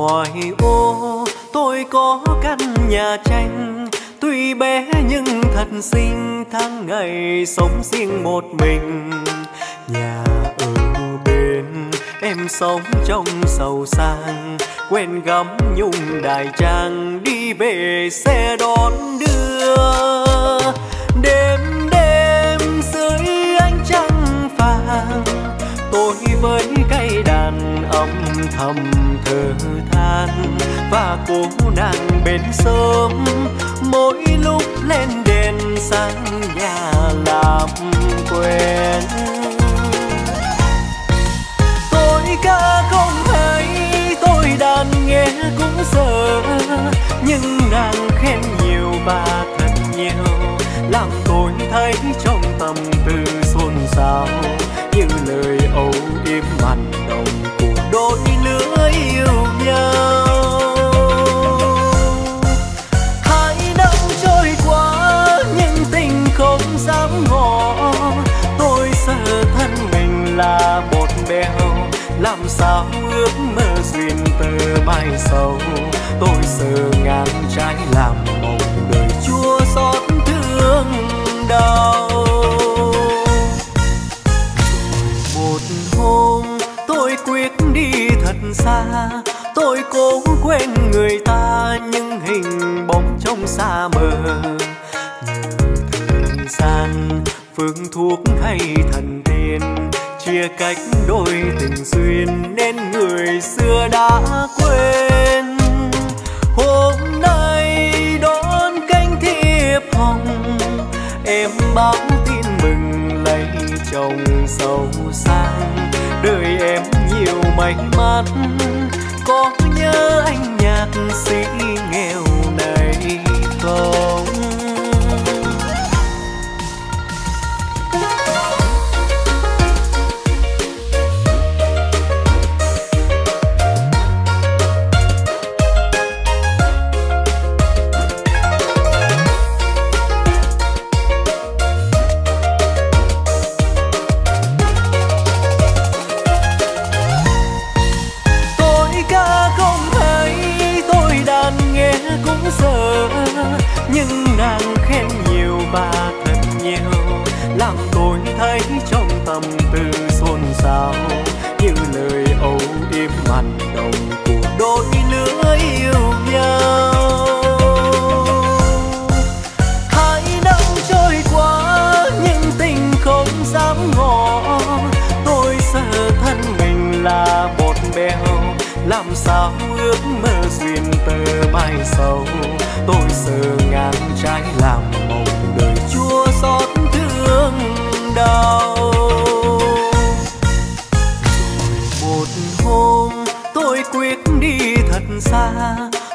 ngoài ô tôi có căn nhà tranh, tuy bé nhưng thật xinh, tháng ngày sống riêng một mình. Nhà ở bên em sống trong giàu sang, quen gắm nhung đại trang, đi về xe đón đưa. Đêm đêm dưới ánh trăng vàng, tôi với cây đàn âm thầm thở than, và cô nàng bên sớm mỗi lúc lên đèn sang nhà làm quen. Tôi ca không hay, tôi đàn nghe cũng dở, nhưng nàng khen nhiều và thật nhiều, làm tôi thấy trong tâm tư xôn xao như lời âu yếm mặn nồng của đôi lứa yêu nhau. Hai năm trôi qua nhưng tình không dám ngỏ, tôi sợ thân mình là bột béo, làm sao ước mơ duyên tơ bay sầu. Tôi sợ ngàn trái làm mộng đời chua xót thương đau. Hôm tôi quyết đi thật xa, tôi cố quên người ta, nhưng hình bóng trong xa mờ. Thời gian phương thuốc hay thần tiên, chia cách đôi tình duyên nên người xưa đã quên. Hôm nay đón cánh thiệp hồng, em báo tin mừng lấy chồng giàu sang. Đời em nhiều may mắn, có nhớ anh nhạc sĩ nghèo này không? Thấy trong tâm tư xôn xao như lời âu yếm mặn nồng của đôi lứa yêu nhau. Hai năm trôi qua nhưng tình không dám ngỏ, tôi sợ thân mình là bột béo, làm sao ước mơ duyên tơ bay sầu. Tôi sợ ngàn trái làm mộng đời chua xót thương đau. Một hôm tôi quyết đi thật xa,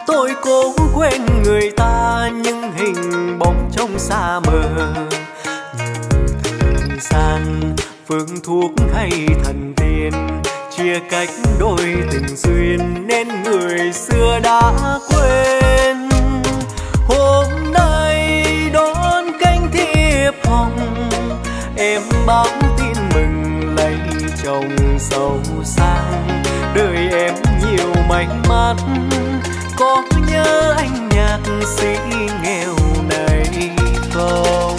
tôi cố quên người ta, nhưng hình bóng trong xa mờ. Thời gian phương thuốc hay thần tiên, chia cách đôi tình duyên nên người xưa đã quên. Hôm nay đón cánh thiệp hồng, em báo tin mừng lấy chồng giàu sang. Đời em nhiều may mắn, có nhớ anh nhạc sĩ nghèo này không?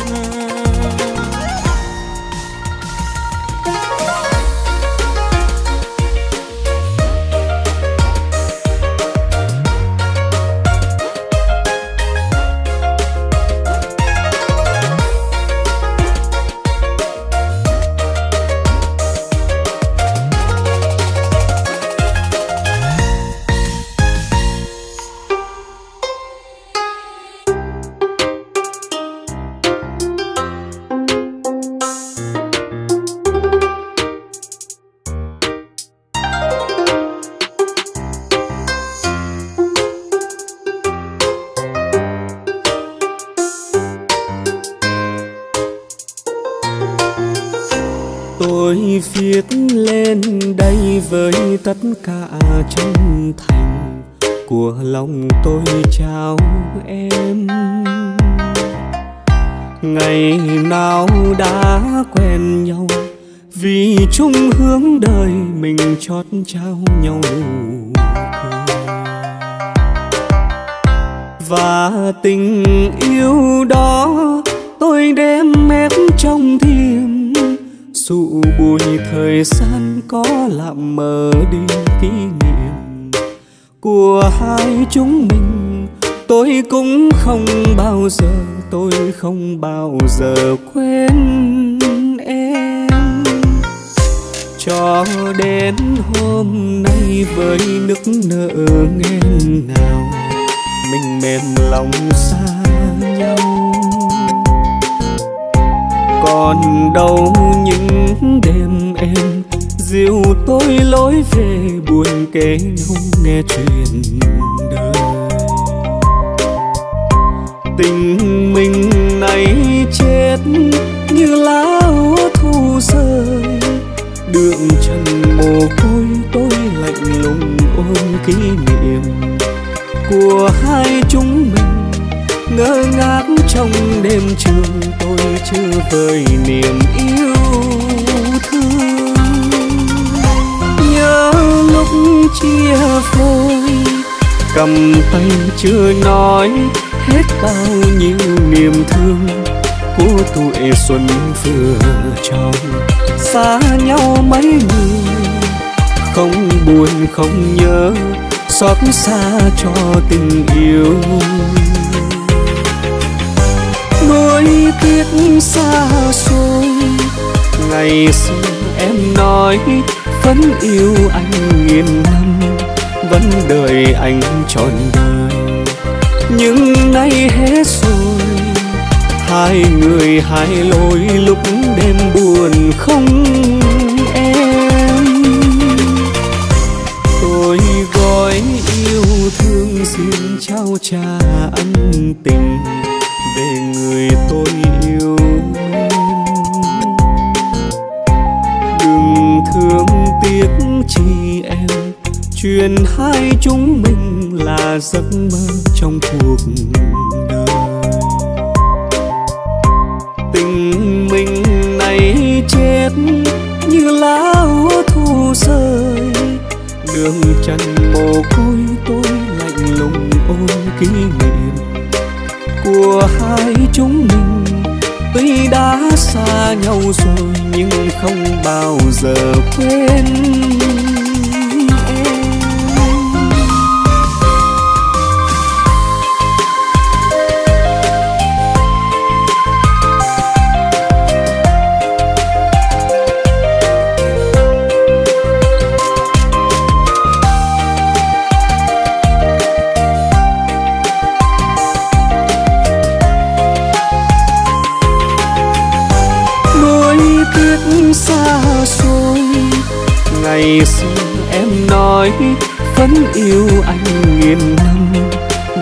Với tất cả chân thành của lòng tôi trao em, ngày nào đã quen nhau vì chung hướng đời mình chót trao nhau. và tình yêu đó tôi đem ép trong thiềm dụ bụi. Thời gian có làm mờ đi kỷ niệm của hai chúng mình. Tôi cũng không bao giờ, tôi không bao giờ quên em. Cho đến hôm nay với nức nở nghẹn ngào, mình mềm lòng xa nhau. Còn đâu những đêm em dìu tôi lối về buồn kể nhau nghe chuyện đời. Tình mình này chết như lá úa thu rơi, đường trần mồ côi tôi lạnh lùng ôm kỷ niệm của hai chúng mình. Ngơ ngác trong đêm trường tôi chưa vơi niềm yêu thương. Nhớ lúc chia phôi cầm tay chưa nói hết bao nhiêu niềm thương của tuổi xuân vừa tròn. Xa nhau mấy người không buồn không nhớ, xót xa cho tình yêu. Nỗi tiếc xa xôi ngày xưa em nói vẫn yêu anh nghìn năm, vẫn đợi anh trọn đời. Nhưng nay hết rồi, hai người hai lối lúc đêm buồn không em. Tôi gói yêu thương xin trao trà ân tình về người tôi yêu. Đừng thương tiếc chi em, chuyện hai chúng mình là giấc mơ trong cuộc đời. Tình mình này chết như lá úa thu rơi, đường trần mồ côi tôi lạnh lùng ôm kỷ niệm của hai chúng mình. Tuy đã xa nhau rồi nhưng không bao giờ quên. Ngày xưa em nói vẫn yêu anh nghìn năm,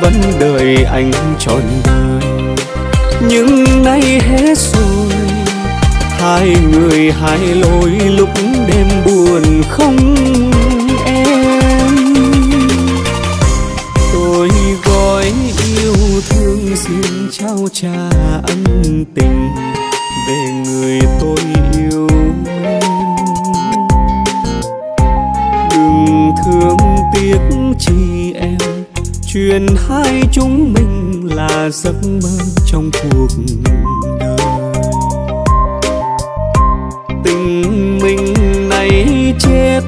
vẫn đợi anh trọn đời. Nhưng nay hết rồi, hai người hai lối lúc đêm buồn không em. Tôi gói yêu thương xin trao trà ân tình về người tôi yêu. Thương tiếc chi em, chuyện hai chúng mình là giấc mơ trong cuộc đời. Tình mình này chết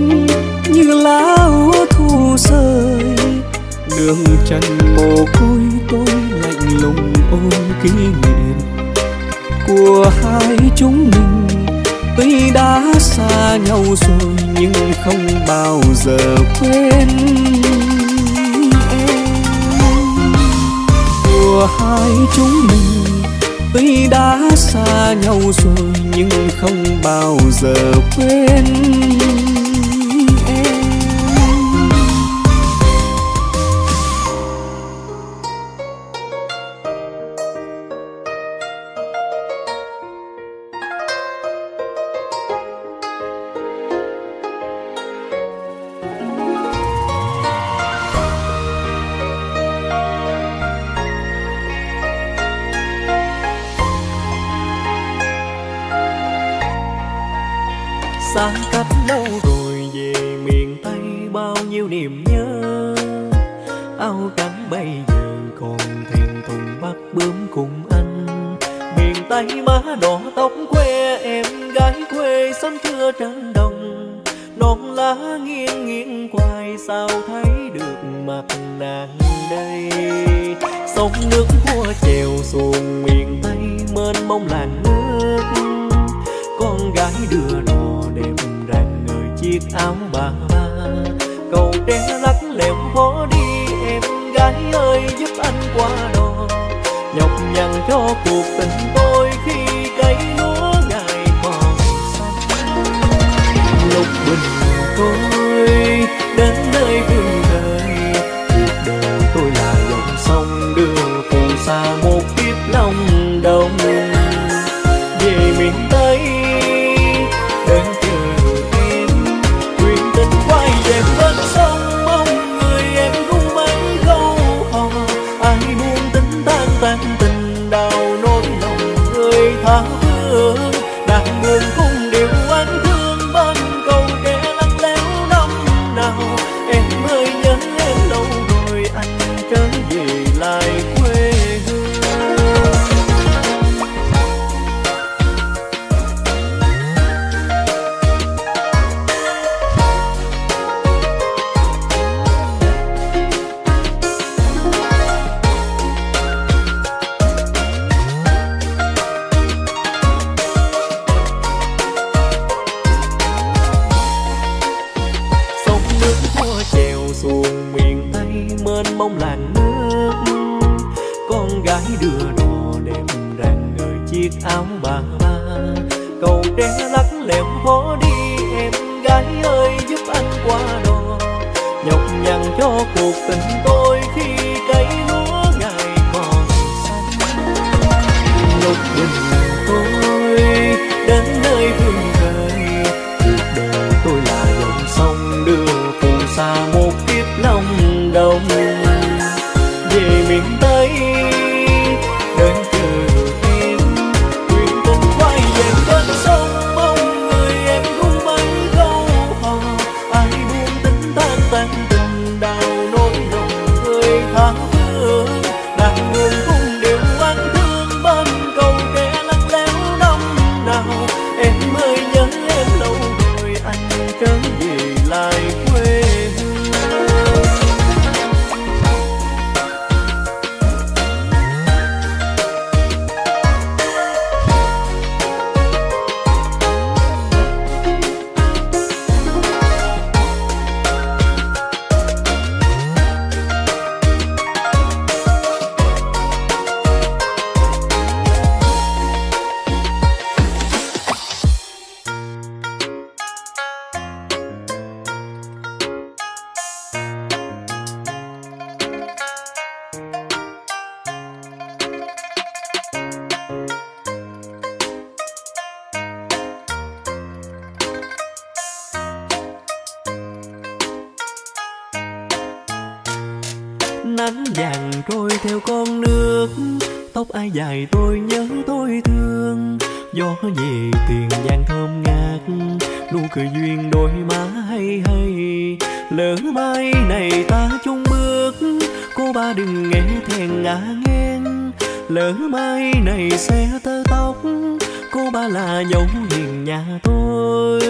như lá úa thu rơi, đường trần mồ côi tôi lạnh lùng ôm kỷ niệm của hai chúng mình. Tuy đã xa nhau rồi nhưng không bao giờ quên em. Của hai chúng mình tuy đã xa nhau rồi nhưng không bao giờ quên em. Xa cách lâu rồi về miền Tây bao nhiêu niềm nhớ, áo trắng bây giờ còn tay má đỏ tóc quê em gái quê sớm thưa trên đồng non lá nghiêng nghiêng quài sao thấy được mặt nàng đây. Sông nước hoa trèo xuồng miền Tây mênh mông làn nước, con gái đưa đò đẹp rạng người chiếc áo bà ba. Cầu tre lắc lẻo khó đi em gái ơi giúp anh qua đò, nhọc nhằn cho cuộc tình tôi khi cây lúa ngày còn xanh. Lục Bình tôi đến nơi thương đời, cuộc đời tôi là dòng sông đường phù sa một kiếp lòng đồng. Về miền Tây đến chờ em, quyến tình quay về bên sông mong người em cũng mang câu hò. Ai buông tính tan tình đau nỗi lòng người tha hương đang buồn cùng điều oán thương bên cầu tre lắc léo năm nào. Em ơi nhớ em lâu rồi anh trở về lại quê. Nắng vàng trôi theo con nước, tóc ai dài tôi nhớ tôi thương. Gió về tiền vàng thơm ngát, nụ cười duyên đôi má hay hay. Lỡ mai này ta chung bước, cô ba đừng nghe thèn ngả ngang. Lỡ mai này sẽ tơ tóc, cô ba là dấu hiền nhà tôi.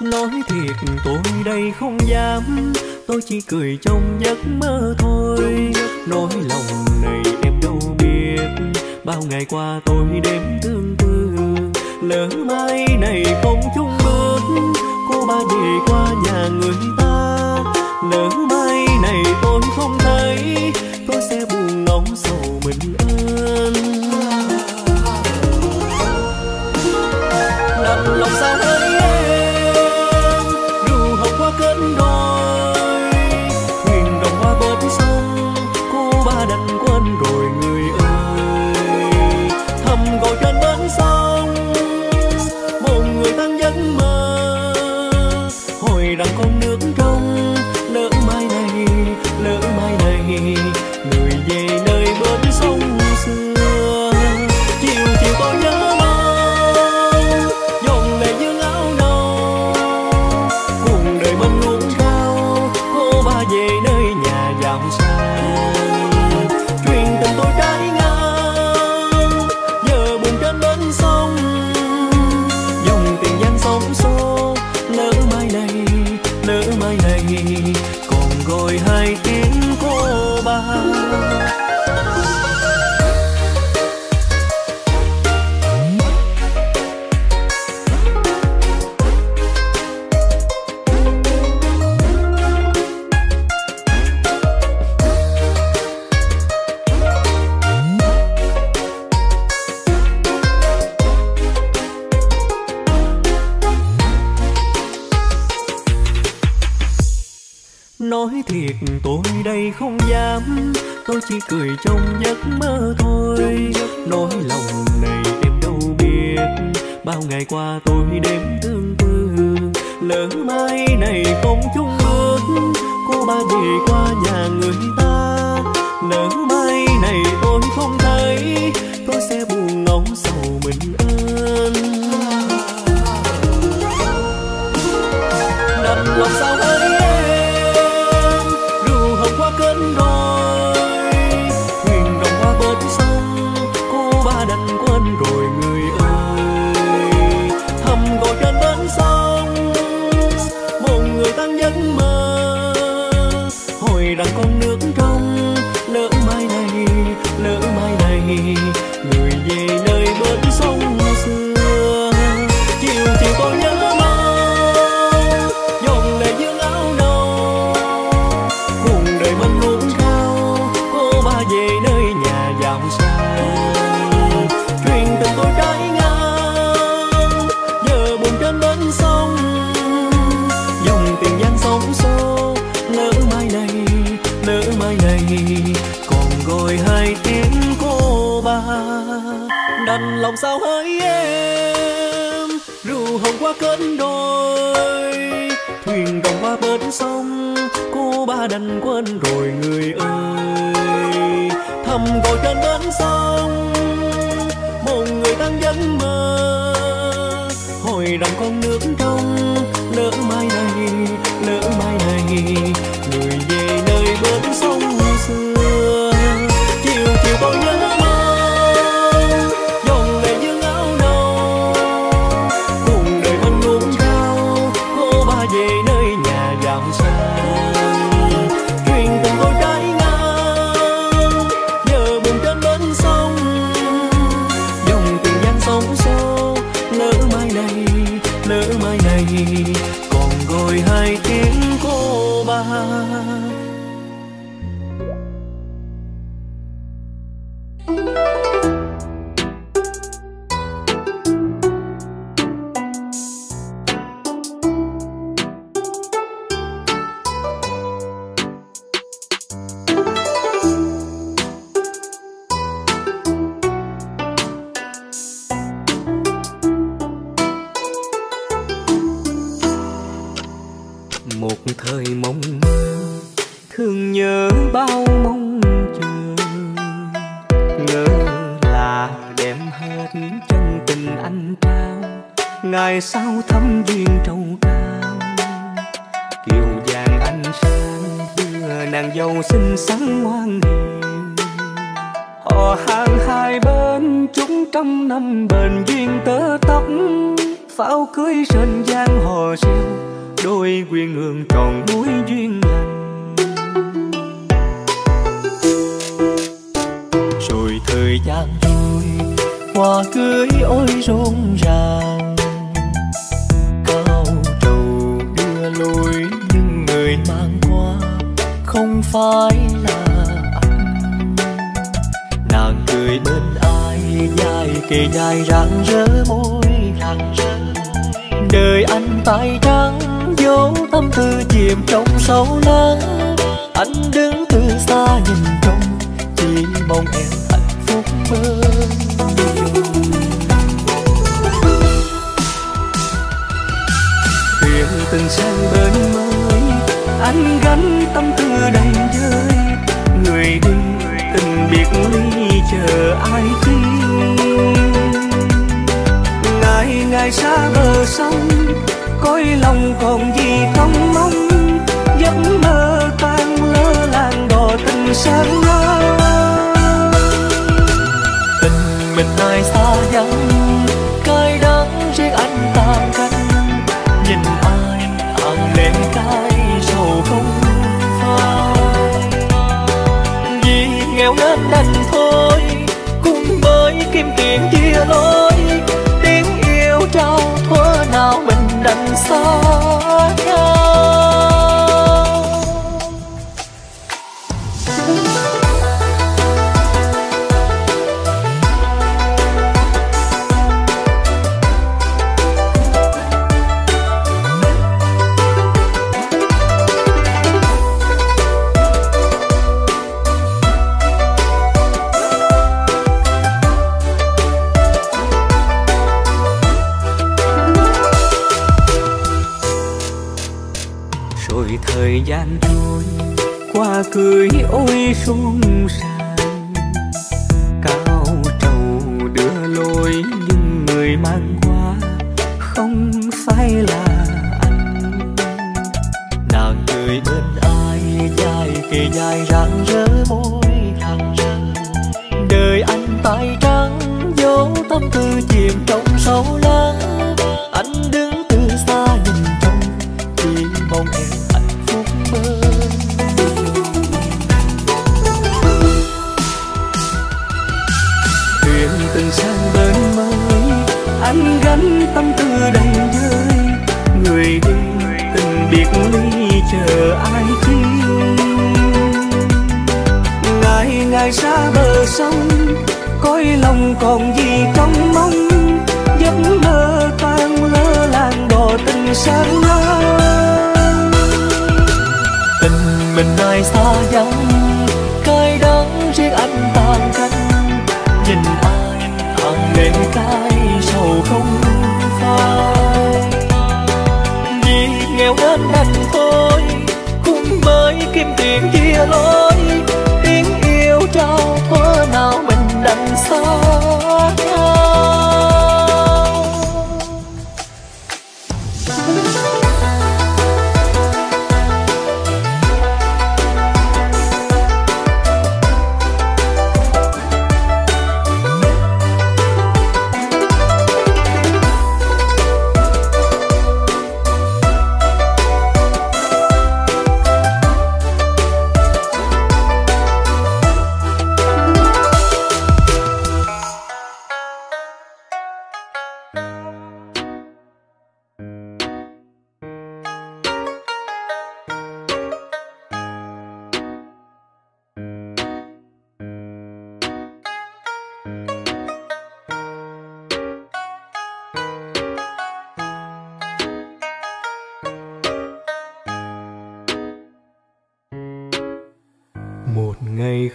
Nói thiệt tôi đây không dám, tôi chỉ cười trong giấc mơ thôi. Nỗi lòng này em đâu biết, bao ngày qua tôi đếm tương tư. Lỡ mai này không chung bước, cô ba về qua nhà người ta. Lỡ mai này tôi không thấy, tôi sẽ buồn ngóng sầu mình ơn. Làm lòng sao hỡi em, dù học qua cơn đôi người về nơi bến sông xưa. Nói thiệt tôi đây không dám, tôi chỉ cười trong giấc mơ thôi. Nỗi lòng này em đâu biết, bao ngày qua tôi đếm tương tư. Lỡ mai này không chung bước, cô ba về qua nhà người ta. Lỡ mai này tôi không thấy, tôi sẽ buồn ngóng sầu mình ơn. Đặt lòng sao ơi em, rượu hồng qua cơn đôi, thuyền đồng qua bến sông, cô ba đành quên rồi người ơi. Thầm gọi trên bến sông, một người tan giấc mơ, hồi rằng con nước trong. Lỡ mai này người về nơi bến sông xưa, chiều chiều tôi nhớ mong dòng lệ dương áo nâu, cùng đời mình luôn khao cô ba về nơi nhà giàu xa. Chuyện tình tôi trái ngang giờ buồn trên bến sông, dòng tiền gian sóng xô. Lỡ mai này rồi hai tiếng cô ba, đành lòng sao hỡi em, rượu hồng qua cơn đôi, thuyền đồng qua bến sông, cô ba đành quên rồi người ơi. Thầm gọi trên bến sông, một người đang giấc mơ, hồi rằng con nước trong. Lỡ mai này người về nơi bến sông xưa. Chiều tôi nhớ mong dòng lệ dương áo nâu, cùng đời mình luôn trao cô ba về nơi nhà giàu xa. Chuyện tình tôi trái ngang giờ buồn trên bến sông, dòng tiền gian sóng xô. Lỡ mai này còn gọi hai tiếng cô ba. Sao thấm duyên trầu cao, kiều vàng anh sang đưa nàng dâu xinh xắn ngoan hiền. Họ hàng hai bên chúng trăm năm bền duyên tơ tóc, pháo cưới sơn giang hò reo, đôi quê hương tròn muối duyên lành. Rồi thời gian trôi hoa cưới ôi rộn ràng, không phải là anh. Nàng cười bên ai dài kỳ dài rạng rỡ môi, đời anh tay trắng dấu tâm tư chìm trong sâu lắng. Anh đứng từ xa nhìn trong chỉ mong em hạnh phúc mơ. Thuyền từng sang bên mơ, anh gánh tâm tư đầy vơi, người đi tình biệt ly chờ ai tin. Ngày ngày xa bờ sông, coi lòng còn gì không mong, giấc mơ tan lỡ làng đò tình sáng ngời. Tình mình nay xa vắng, cay đắng riêng anh tàn cánh, nhìn ai hàng đêm cay sầu không phai. Vì nghèo nên đành thôi, cùng với kim tiền chia lối, tiếng yêu trao thuở nào mình đành xa nhau. thời gian trôi qua cười ôi sung sàng, cao trầu đưa lối nhưng người mang qua không phải là anh. Nàng người bên ai dài kề dài rạng rỡ môi, đời anh tay trắng dấu tâm tư chìm trong sâu lắng. Anh đứng từ xa nhìn trong chỉ mong em hạnh phúc mơ. Thuyền từng sang bên mới anh gánh tâm tư đầy vơi, người đi từng biệt ly chờ ai chiêu. Ngày ngày xa bờ sông coi lòng còn gì trong mong, giấc mơ tan lỡ làng đò tình sáng nắng. Tình mình nay xa vắng cay đắng riêng anh tàn cánh, nhìn ai hàng đêm cay sầu không phai. Vì nghèo đến anh tôi cũng với kim tiền chia lối, tiếng yêu trao thuở nào mình đành xa nhau.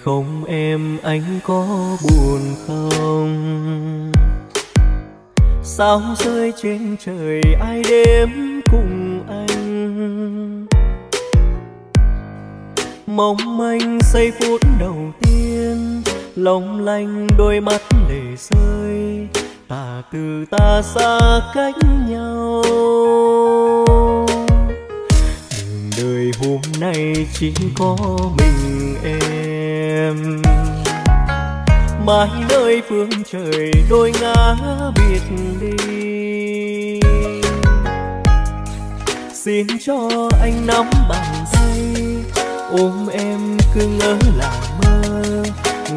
Không em anh có buồn không? Sao rơi trên trời ai đếm cùng anh? Mong manh giây phút đầu tiên long lanh đôi mắt lệ rơi, ta từ ta xa cách nhau. Đường đời hôm nay chỉ có mình em, mãi nơi phương trời đôi ngã biệt đi. Xin cho anh nắm bàn tay ôm em cứ ngỡ là mơ,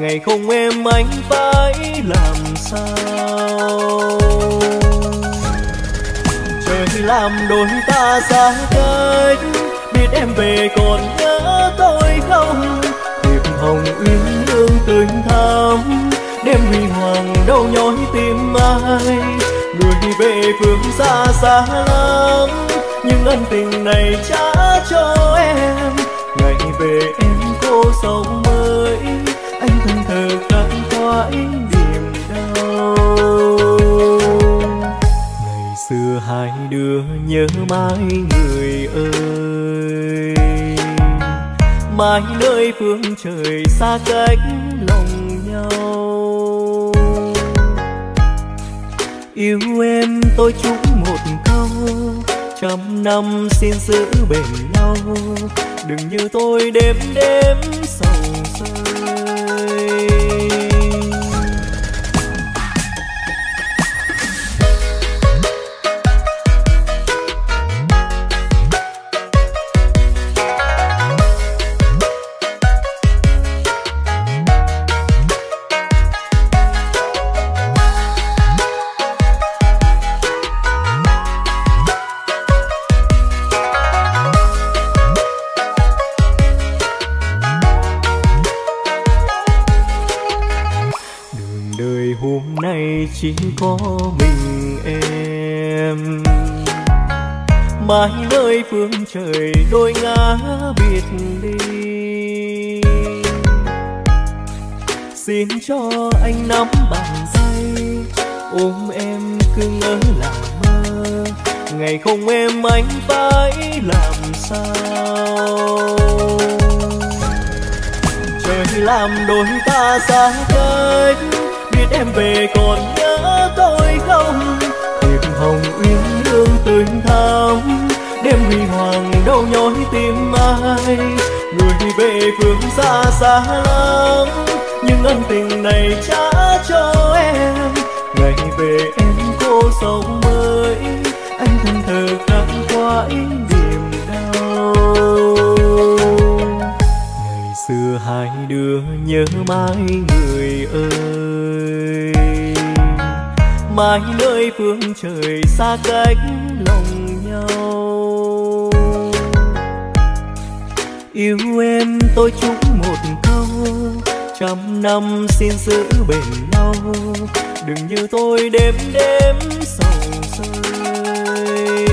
ngày không em anh phải làm sao? Trời làm đôi ta xa cách, biết em về còn nhớ tôi không? Hồng uyên lương tươi thắm đêm huy hoàng đau nhói tim ai, đuổi về phương xa xa lắm nhưng ân tình này trả cho em. Ngày về em cô sống mới, anh thân thờ tặng qua niềm đau. Ngày xưa hai đứa nhớ mãi người ơi, mãi nơi phương trời xa cách lòng nhau. Yêu em tôi chúc một câu, trăm năm xin giữ bên nhau, đừng như tôi đêm đêm sầu rơi. Chỉ có mình em, mãi nơi phương trời đôi ngã biệt đi. Xin cho anh nắm bàn tay ôm em cứ ngỡ là mơ, ngày không em anh phải làm sao? Trời làm đôi ta xa cách, biết em về còn nhớ tôi không? Tiệp hồng uyên lương tươi thắm, đêm huy hoàng đau nhói tim ai. Người về phương xa xa lắm, nhưng ân tình này trả cho em. Ngày về em cô sống mới, anh thân thờ khắc khoái niềm đau. Ngày xưa hai đứa nhớ mãi người ơi, mãi nơi phương trời xa cách lòng nhau. Yêu em tôi chúc một câu, trăm năm xin giữ bền lâu. Đừng như tôi đêm đêm sầu rơi.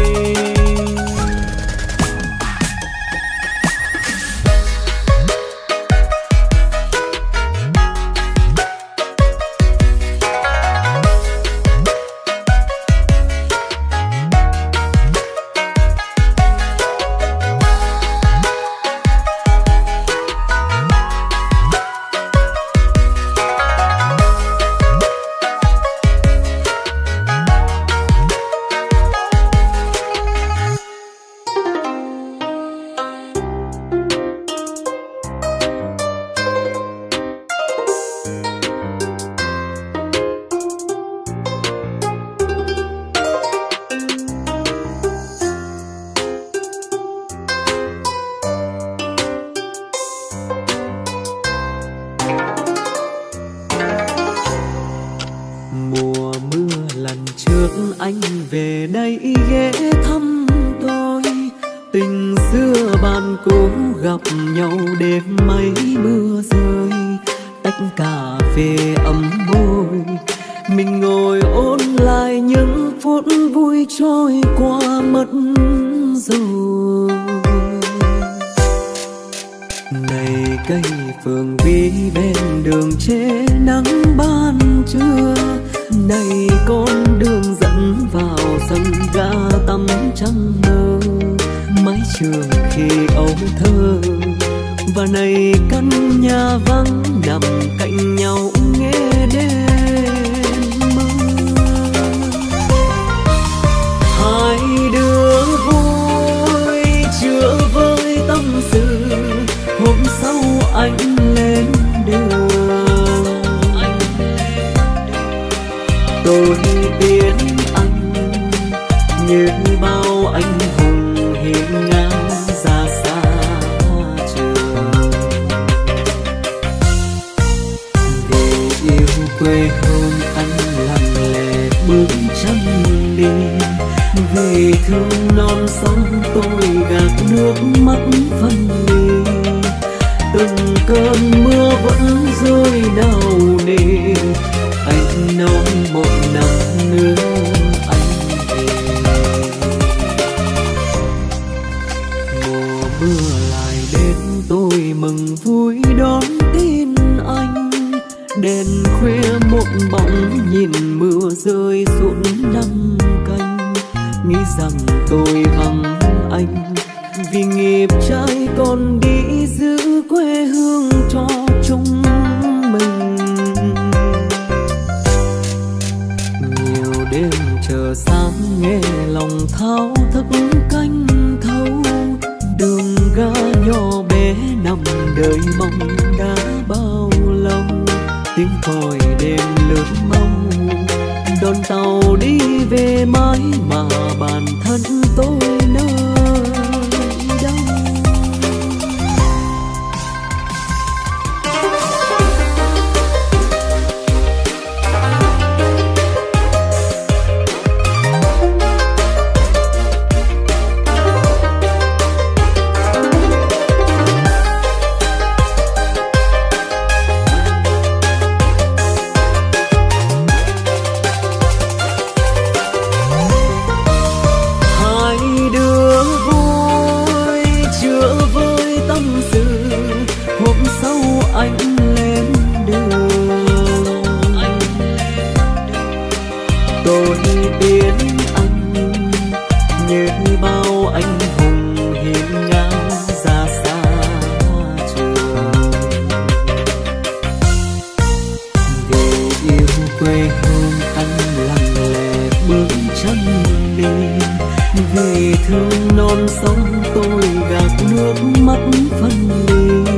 thương non sông tôi gạt nước mắt phân ly.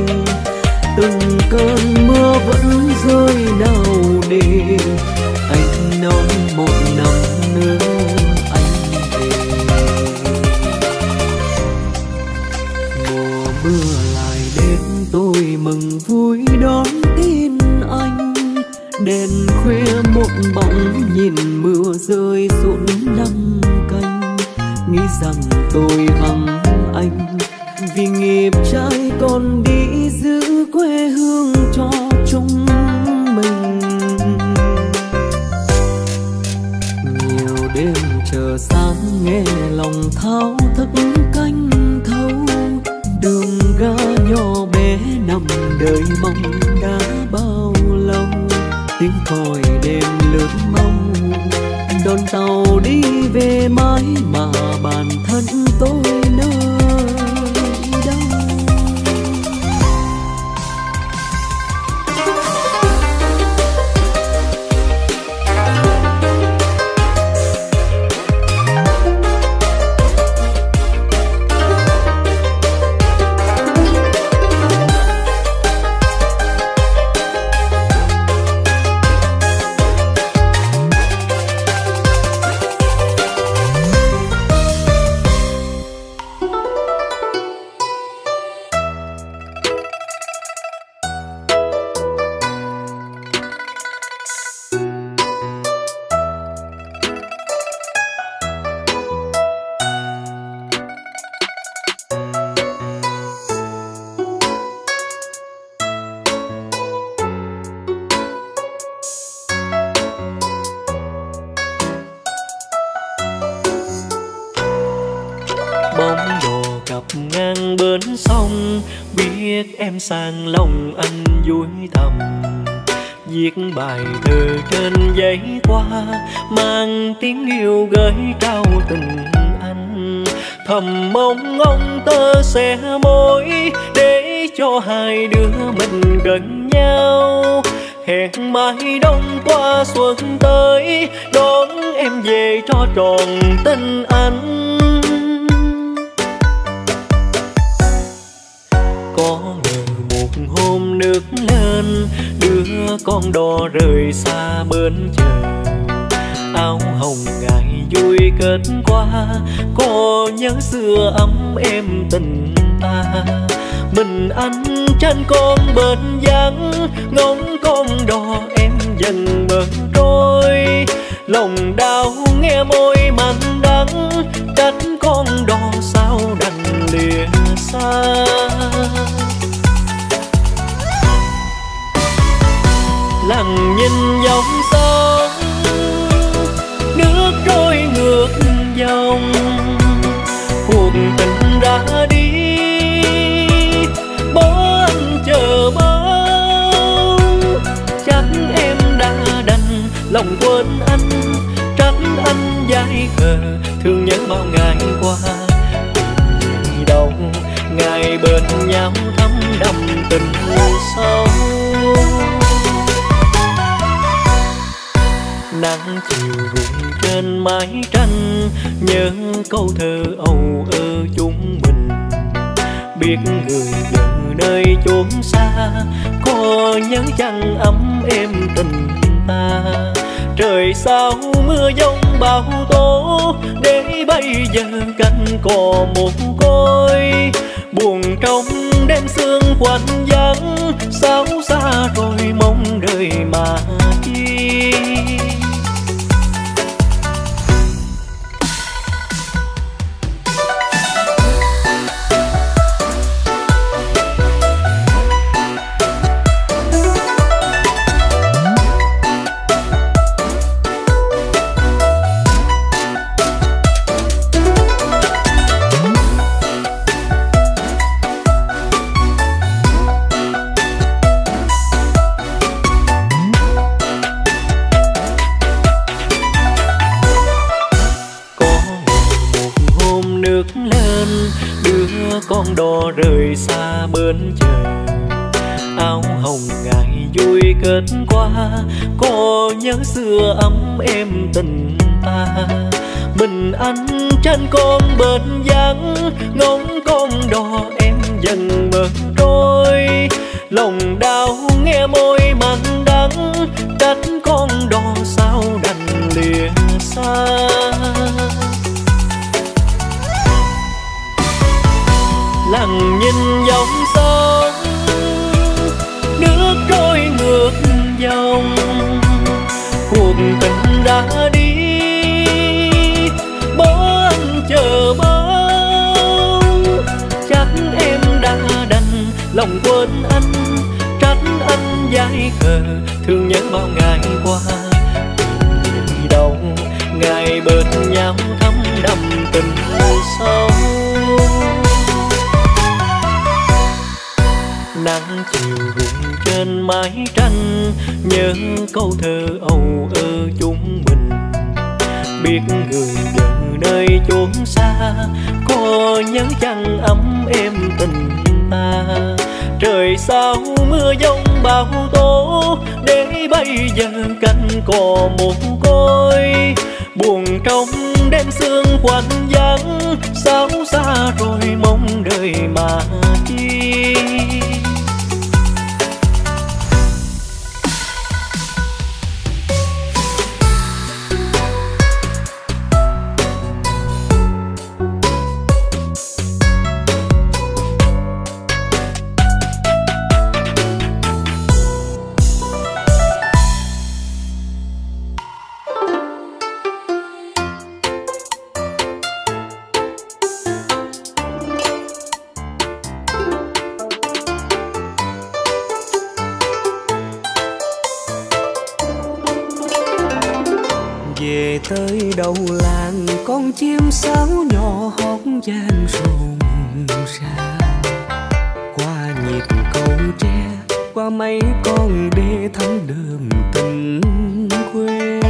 Từng cơn mưa vẫn rơi nào để anh nói một năm nữa anh về. Mùa mưa lại đến tôi mừng vui đón tin anh. Đèn khuya một bóng nhìn mưa rơi xuống năm canh. Nghĩ rằng tôi vắng anh vì nghiệp trai còn đi giữ quê hương cho chúng mình. Nhiều đêm chờ sáng nghe lòng thao thức canh thâu. Đường ga nhỏ bé nằm đời mong đã bao lâu. Tiếng còi đêm lướt mong đón tàu đi về mãi mà bản thân tôi nơi. Em sang lòng anh vui thầm viết bài thơ trên giấy qua mang tiếng yêu gửi trao tình anh. Thầm mong ông tơ sẽ mối để cho hai đứa mình gần nhau. Hẹn mai đông qua xuân tới đón em về cho tròn tình anh. Có ngờ một hôm nước lên đưa con đò rời xa bến chờ. Áo hồng ngày vui kết qua cô nhớ xưa ấm êm tình ta. Mình anh trên con bến vắng ngóng con đò em dần bờ trôi. Lòng đau nghe môi mặn đắng trách con đò sao đành lìa xa. Lặng nhìn dòng sông nước trôi ngược dòng. Cuộc tình đã đi bó anh chờ bao. Chắc em đã đành lòng quên anh tránh anh dại khờ. Thương nhớ bao ngày qua tình đâu ngày bên nhau thấm đầm tình sâu. Nắng chiều rụng trên mái tranh nhớ câu thơ âu ơ chúng mình. Biết người giờ nơi chốn xa có nhớ chăng ấm êm tình ta. Trời sao mưa giông bão tố để bây giờ cánh cò một côi. Buồn trong đêm sương quạnh vắng sao xa rồi mong đời mà chi. Con đò rời xa bến chờ. Áo hồng ngày vui kết qua cô nhớ xưa ấm êm tình ta. Mình anh trên con bệt vắng, ngón con đò em dần mờ trôi. Lòng đau nghe môi mặn đắng, cách con đò sao đành lìa xa. Lặng nhìn dòng sông, nước trôi ngược dòng. Cuộc tình đã đi, bó anh chờ bao. Chắc em đã đành lòng quên anh, trách anh dại khờ, thương nhớ bao ngày qua. Vì đâu ngày bên nhau thấm đậm tình sâu. Nắng chiều rụng trên mái tranh, nhớ câu thơ âu ơ chúng mình. Biết người giờ nơi chốn xa, có nhớ chăng ấm êm tình ta. Trời sao mưa giông bão tố, để bây giờ cánh cò một côi. Buồn trong đêm sương quạnh vắng, sao xa rồi mong đời mà chi. Tới đầu làng con chim sáo nhỏ hót vang rộn ràng. Qua nhịp câu tre, qua mấy con đê thắm đượm tình quê.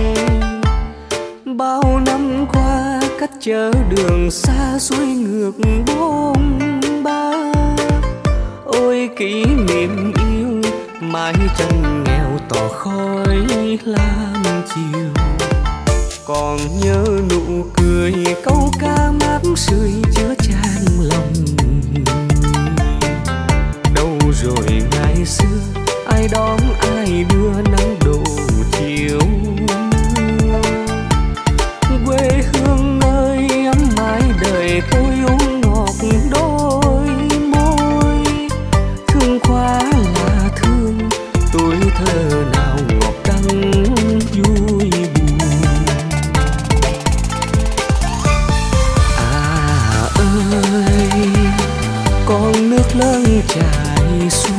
Bao năm qua cách chở đường xa xuôi ngược bôn ba. Ôi kỷ niệm yêu mãi chân nghèo tỏ khói lam chiều. Còn nhớ nụ cười câu ca mát sưởi chứa chan lòng. Đâu rồi ngày xưa ai đón ai đưa nắng đổ chiều. Quê hương ơi ấm mãi đời tôi uống ngọt đôi môi. Thương quá là thương tuổi thơ nào ngọt đắng vui. Lớn chảy xuôi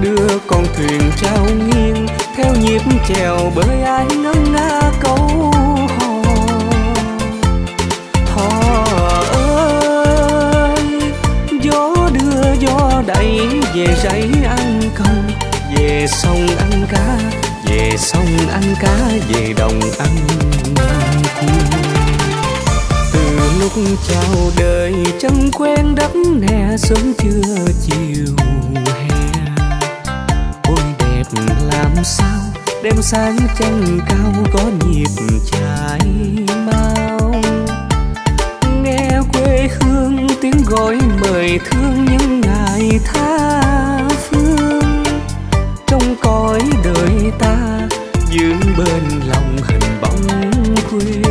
đưa con thuyền trao nghiêng theo nhịp chèo bởi ai ngân nga câu hò. Hò ơi gió đưa gió đẩy về rẫy ăn câu, về sông ăn cá, về sông ăn cá, về đồng ăn cua. Lúc chào đời chẳng quen đất nè sớm trưa chiều hè. Ôi đẹp làm sao đêm sáng trăng cao có nhịp trái mau. Nghe quê hương tiếng gọi mời thương những ngày tha phương. Trong cõi đời ta giữ bên lòng hình bóng quê.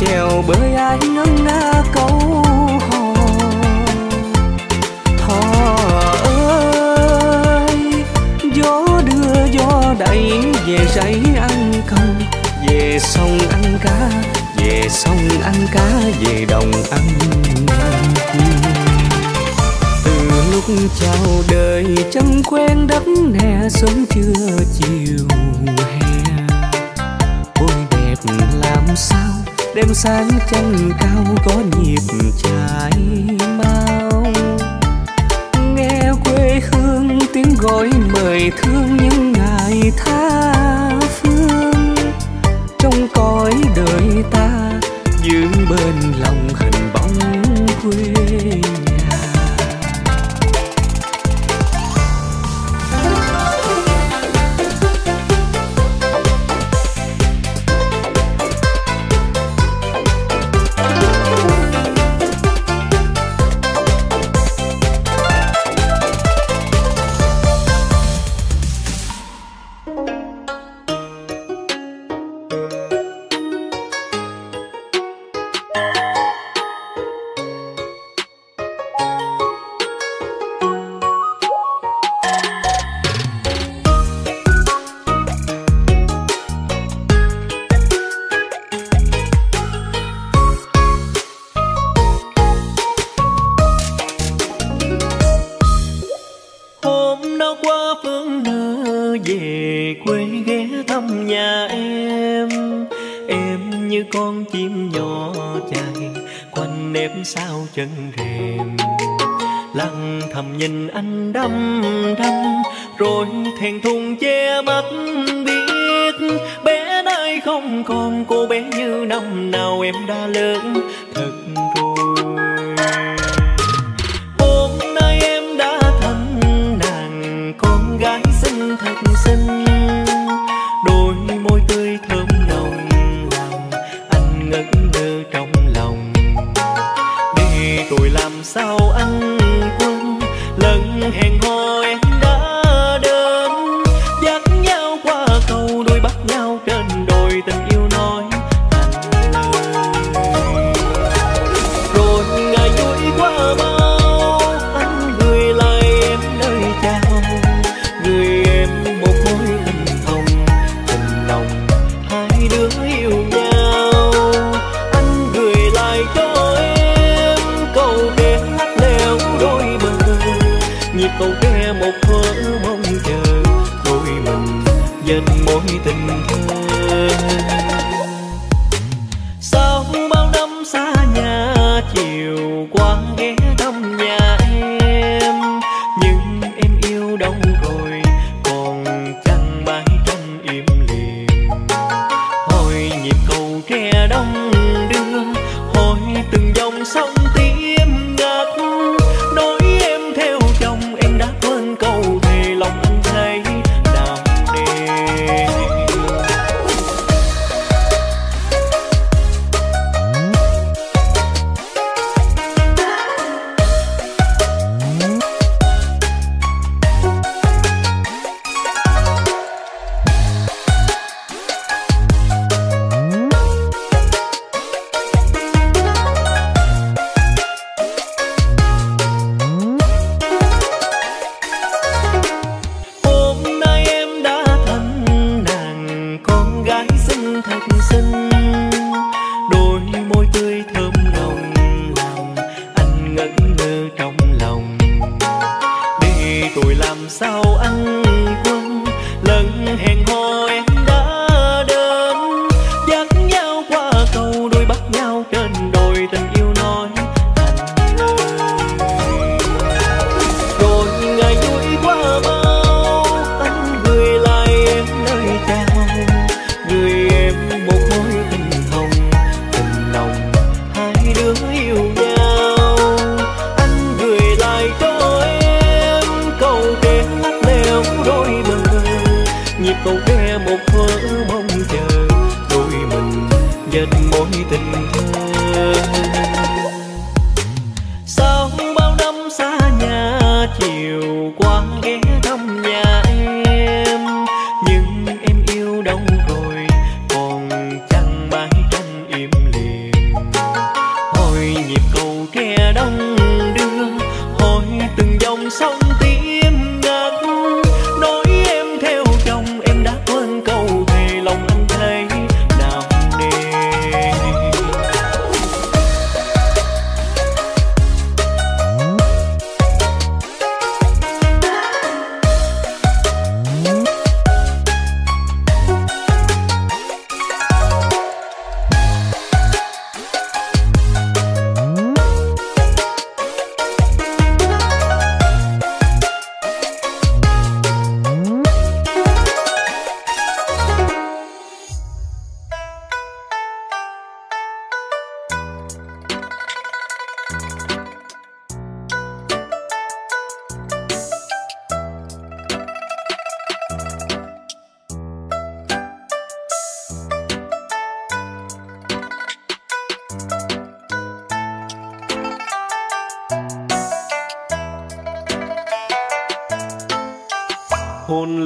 Chèo bởi ai ngân nga câu hò. Hò ơi gió đưa gió đẩy về rẫy ăn câu, về sông ăn cá, về sông ăn cá, về đồng ăn cua. Từ lúc chào đời chẳng quen đất nè sớm trưa chiều hè. Ôi đẹp làm sao đêm sáng chân cao có nhịp trái mau, nghe quê hương tiếng gọi mời thương những ngày tha phương. Trong cõi đời ta giữ bên lòng hình bóng quê nhà.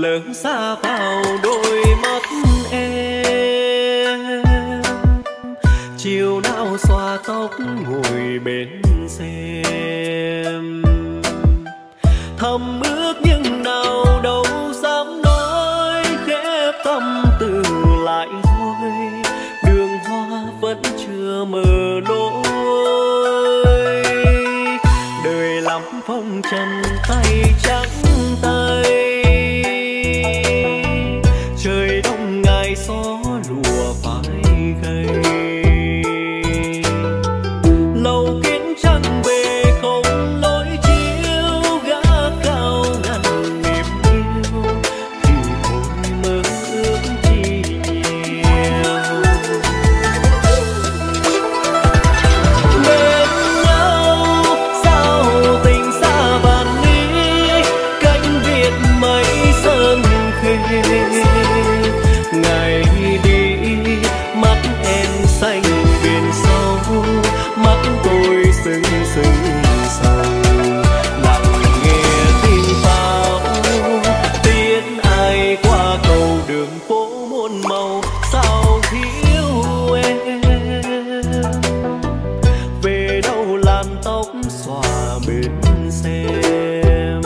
lớn xa vào đôi mắt em. Chiều nào xoa tóc ngồi bên xem, thầm ước nhưng nào đâu dám nói, khép tâm từ lại thôi. Đường hoa vẫn chưa mờ lối, đời lắm phong trần tay trắng tay. Trời đông ngày gió lùa phải cây, lâu kín trăng về không lối chiếu. Gã cao ngàn niềm yêu, thì thôi mơ ước chi nhiều. Bên nhau sao tình xa vạn lý, cách biệt mấy sơn khê. Ngày đi mắt em xanh biển sâu, mắt tôi sưng sưng sầu. Lặng nghe tin pháo tiếng ai qua cầu, đường phố muôn màu sao thiếu em. Về đâu làn tóc xòa bên xem,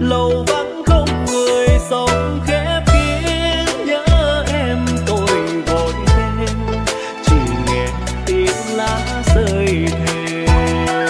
lâu vắng không người sống khép kín. Nhớ em tôi gọi tên, chỉ nghe tiếng lá rơi thêm.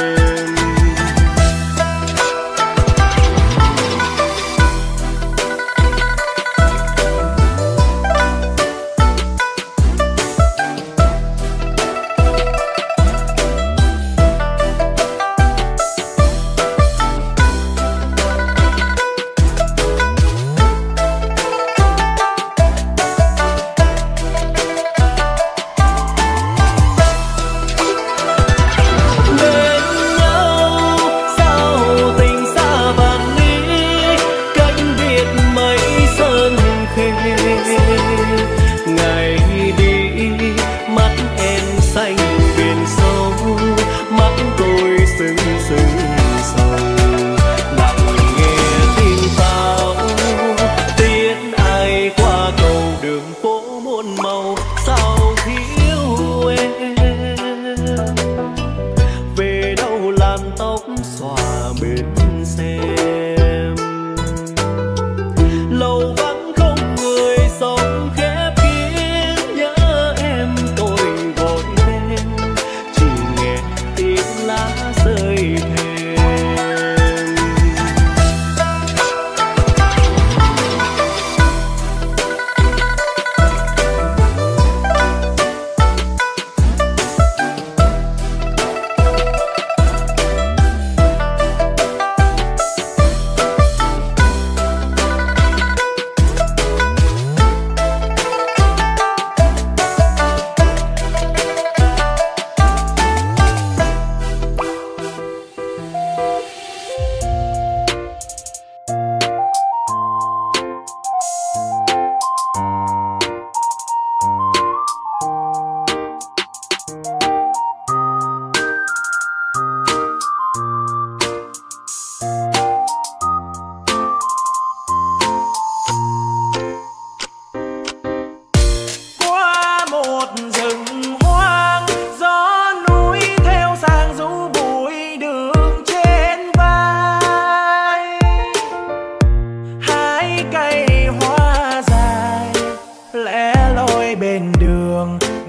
Ngày đi mắt em xanh biển sâu, mắt tôi sưng sưng sầu. Lặng nghe tin pháo tiếng ai qua cầu, đường phố muôn màu sao thiếu em. Về đâu làn tóc xòa bên xem, lâu vắng sống khép kín. Nhớ em tôi gọi tên, chỉ nghe tiếng lá rơi thêm.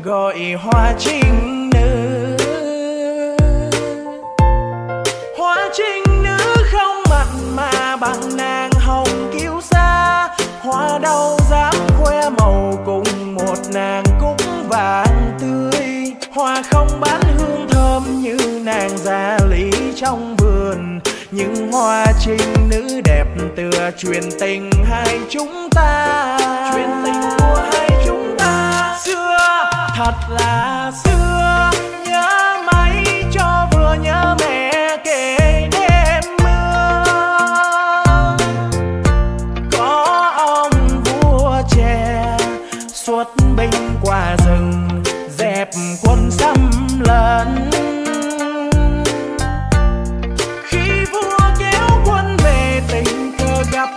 Gọi hoa trinh nữ, hoa trinh nữ không mặn mà bằng nàng hồng kiêu sa. Hoa đâu dám khoe màu cùng một nàng cúc vàng tươi. Hoa không bán hương thơm như nàng già lý trong vườn, nhưng hoa trinh nữ đẹp tựa truyền tình hai chúng ta. Truyền tình của hai chúng ta xưa thật là xưa, nhớ máy cho vừa nhớ mẹ kể đêm mưa. Có ông vua trẻ xuất binh qua rừng, dẹp quân xâm lấn. Khi vua kéo quân về tình cờ gặp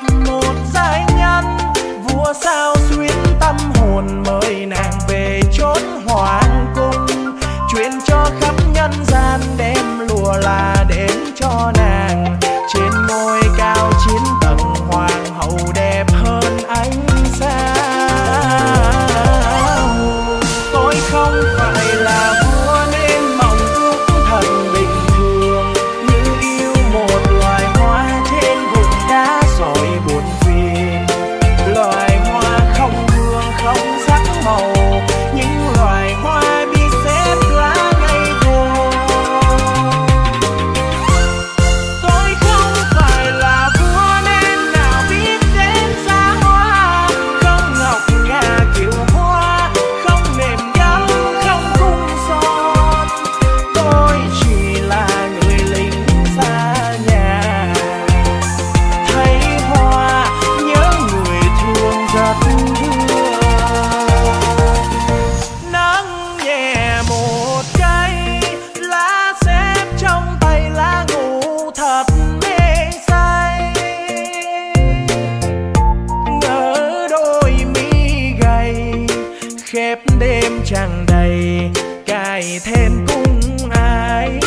chép đêm trăng đầy cài thêm cung ai.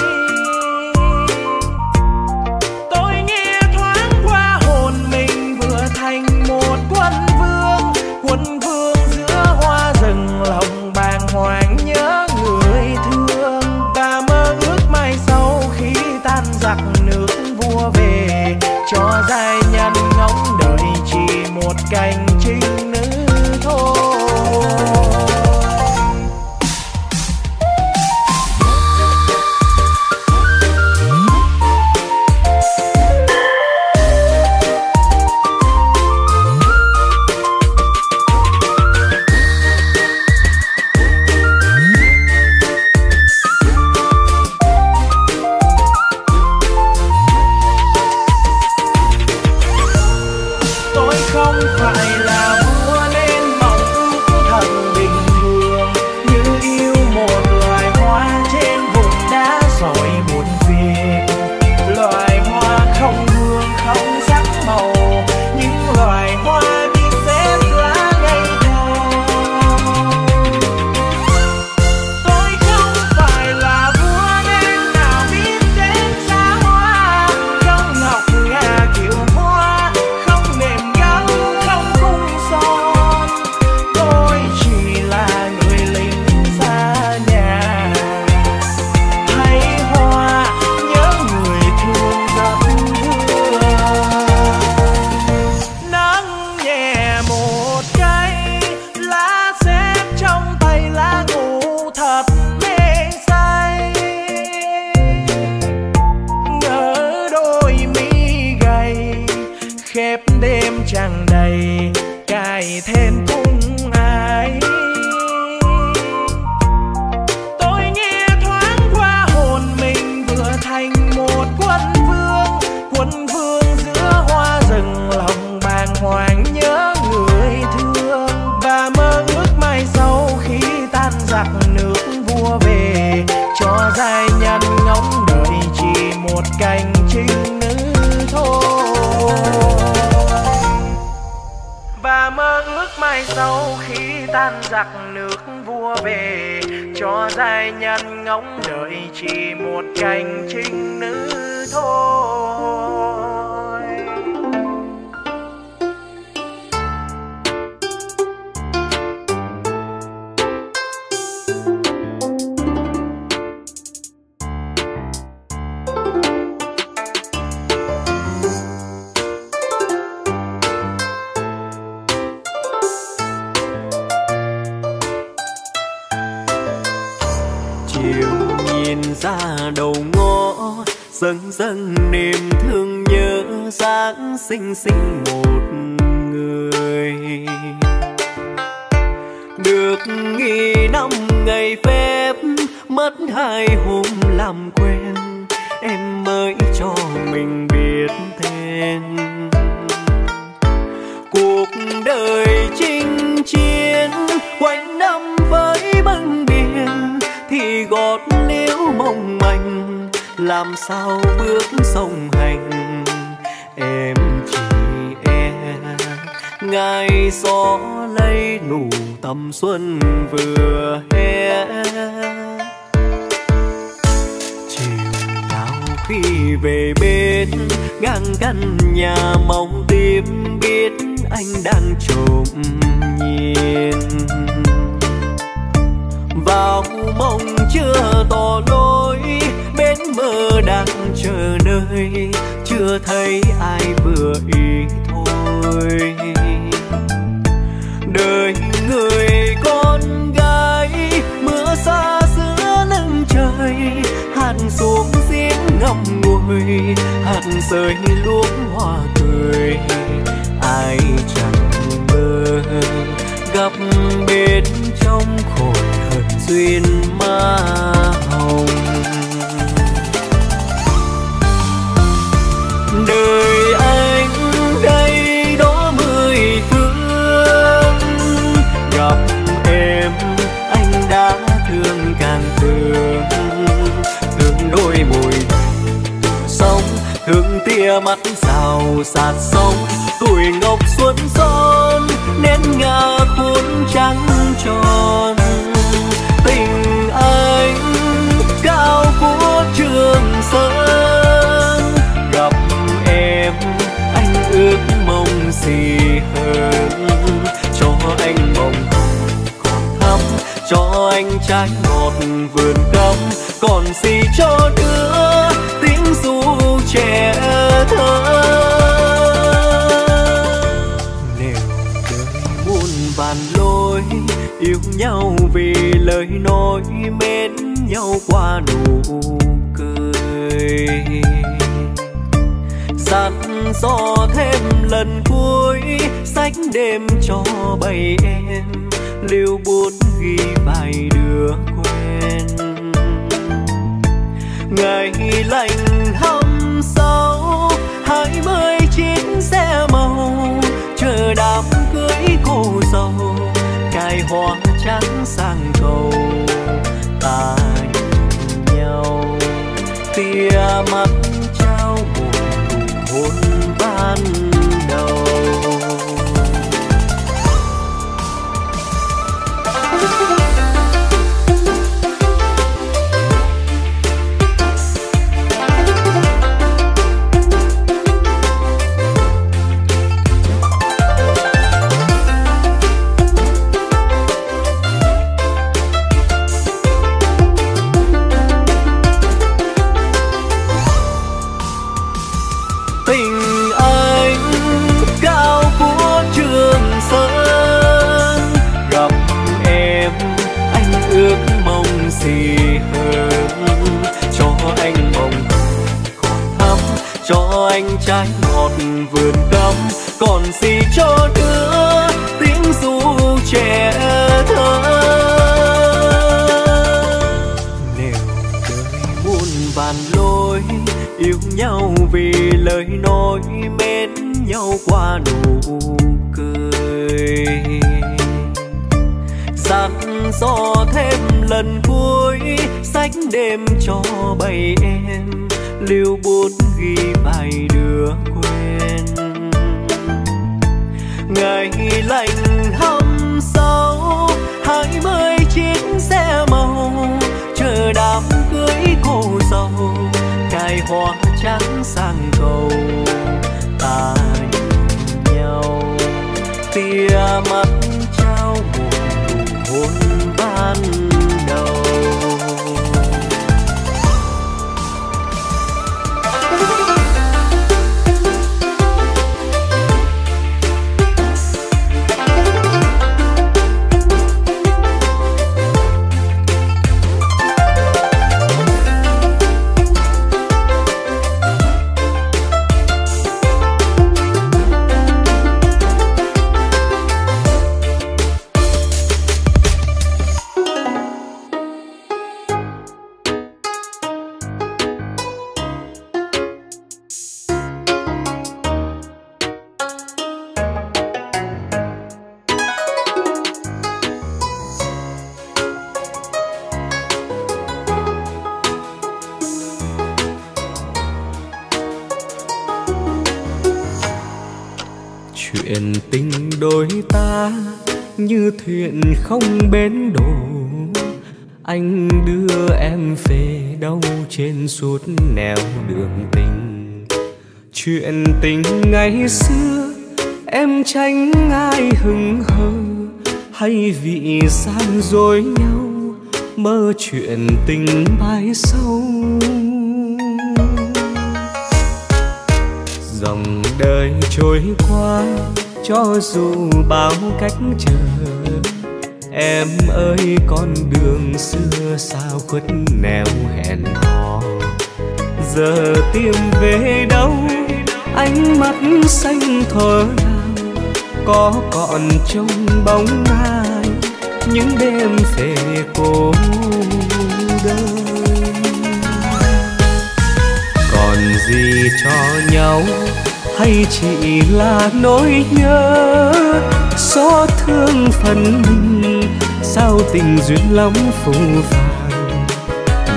Tôi nghe thoáng qua hồn mình vừa thành một quân vương giữa hoa rừng, lòng bàng hoàng nhớ người thương. Ta mơ ước mai sau khi tan giặc nước vua về, cho giai nhân ngóng đời chỉ một cành trinh. Xinh xinh một người được nghỉ 5 ngày phép, mất 2 hôm làm quen em mới cho mình biết tên. Cuộc đời chinh chiến quanh năm với băng biển, thì gót nếu mong manh làm sao bước sông hành. Em chỉ e ngày gió lấy nụ tầm xuân vừa hé, chiều nào khi về bên ngang căn nhà mong tìm biết anh đang trộm nhìn vào mong chưa tỏ lối, bến mơ đang chờ nơi chưa thấy ai vừa ý thôi. Đời người con gái mưa xa giữa lưng trời, hạt xuống giếng ngậm ngùi, hạt rơi luống hoa cười. Ai chẳng mơ gặp bên trong khổ hận duyên ma hồng. Đời anh đây đó 10 phương, gặp em anh đã thương càng thương. Thương đôi môi sông, thương tia mắt rào sạt sông, tuổi ngọc xuân son nén ngà khuôn trắng tròn. xanh trái ngọt vườn cấm còn gì cho nữa tiếng ru trẻ thơ. Nếu đời muôn vàn lối yêu nhau vì lời nói mến nhau qua nụ cười dặn dò thêm lần cuối sách đêm cho bầy em lưu bút ghi vài đứa quen ngày lành hâm sâu 29 xe màu chờ đám cưới cô dâu cài hoa trắng sang cầu ta nhìn nhau tia mắt trao buồn hôn ban. Trái ngọt vườn cấm còn gì cho nữa tiếng ru trẻ thơ. Nếu đời muôn vàn lối yêu nhau vì lời nói mến nhau qua nụ cười dặn dò thêm lần cuối sách đêm cho bầy em lưu bút ghi vài đứa quen ngày lạnh hâm sâu 29 xe màu chờ đám cưới cô dâu cài hoa trắng sang cầu ta nhìn nhau tia mắt trao buồn hôn ban. Thuyền không bến đổ, anh đưa em về đâu trên suốt nẻo đường tình. Chuyện tình ngày xưa em tránh ai hững hờ, hay vì gian dối nhau mơ chuyện tình bay sâu. Dòng đời trôi qua cho dù bao cách chờ, em ơi con đường xưa sao khuất nẻo hẹn hò. Giờ tìm về đâu ánh mắt xanh thở nào, có còn trông bóng ai những đêm về cô đơn. Còn gì cho nhau hay chỉ là nỗi nhớ xót thương phần mình, sao tình duyên lắm phù phàng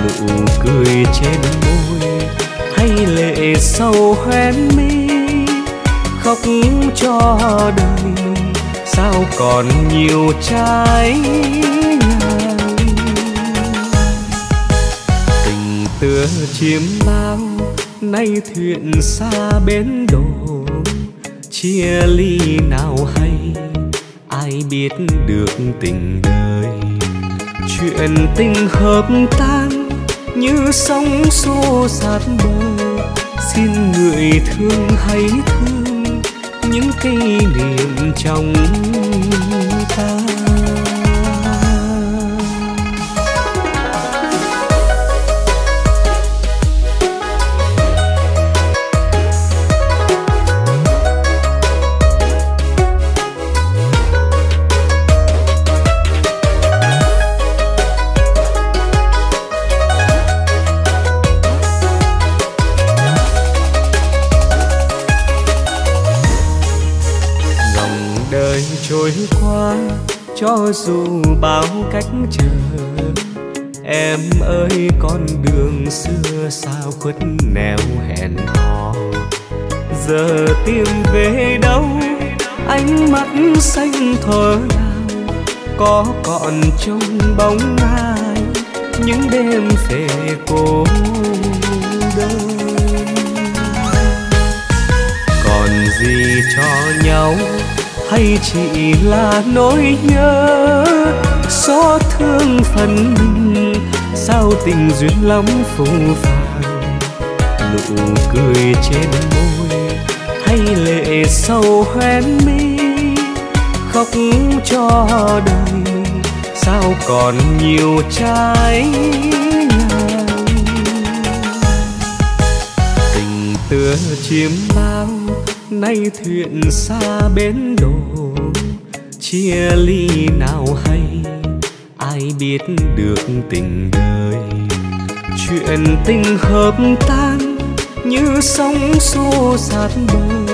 nụ cười trên môi hay lệ sâu hoen mi, khóc cho đời mình sao còn nhiều trái ngang. Tình tựa chiếm bao nay thuyền xa bến đổ, chia ly nào hay ai biết được tình đời. chuyện tình hợp tan như sóng xô dạt bờ. Xin người thương hãy thương những kỷ niệm trong ta. Trôi qua cho dù bao cách chờ, em ơi con đường xưa sao khuất nẻo hẹn hò. Giờ tìm về đâu ánh mắt xanh thở nào, có còn trong bóng ai những đêm về cô đơn. Còn gì cho nhau hay chỉ là nỗi nhớ xót thương phần mình, sao tình duyên lắm phù phàng nụ cười trên môi hay lệ sâu hoen mi, khóc cho đời sao còn nhiều trái ngang. Tình tựa chiếm bao nay thuyền xa bến đổ, chia ly nào hay ai biết được tình đời. Chuyện tình hợp tan như sóng xô dạt bờ.